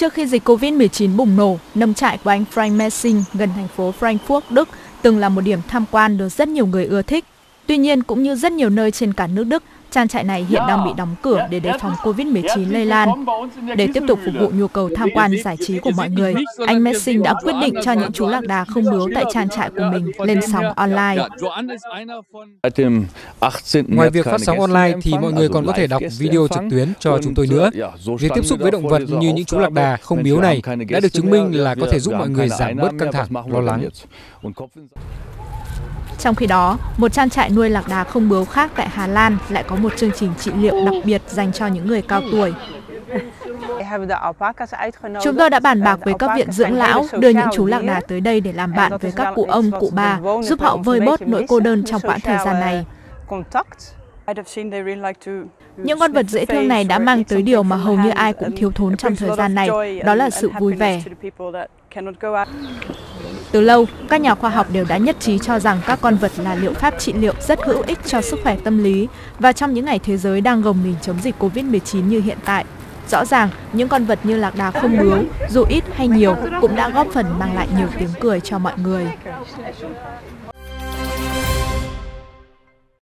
Trước khi dịch Covid-19 bùng nổ, nông trại của anh Frank Messing gần thành phố Frankfurt, Đức từng là một điểm tham quan được rất nhiều người ưa thích. Tuy nhiên, cũng như rất nhiều nơi trên cả nước Đức, trang trại này hiện đang bị đóng cửa để đề phòng Covid-19 lây lan. Để tiếp tục phục vụ nhu cầu tham quan giải trí của mọi người, anh Messing đã quyết định cho những chú lạc đà không bướu tại trang trại của mình lên sóng online. Ngoài việc phát sóng online thì mọi người còn có thể đọc video trực tuyến cho chúng tôi nữa. Việc tiếp xúc với động vật như những chú lạc đà không bướu này đã được chứng minh là có thể giúp mọi người giảm bớt căng thẳng, lo lắng. Trong khi đó, một trang trại nuôi lạc đà không bướu khác tại Hà Lan lại có một chương trình trị liệu đặc biệt dành cho những người cao tuổi. Chúng tôi đã bàn bạc với các viện dưỡng lão đưa những chú lạc đà tới đây để làm bạn với các cụ ông, cụ bà, giúp họ vơi bớt nỗi cô đơn trong quãng thời gian này. Những con vật dễ thương này đã mang tới điều mà hầu như ai cũng thiếu thốn trong thời gian này, đó là sự vui vẻ. Từ lâu, các nhà khoa học đều đã nhất trí cho rằng các con vật là liệu pháp trị liệu rất hữu ích cho sức khỏe tâm lý, và trong những ngày thế giới đang gồng mình chống dịch Covid-19 như hiện tại, rõ ràng những con vật như lạc đà không bướu, dù ít hay nhiều, cũng đã góp phần mang lại nhiều tiếng cười cho mọi người.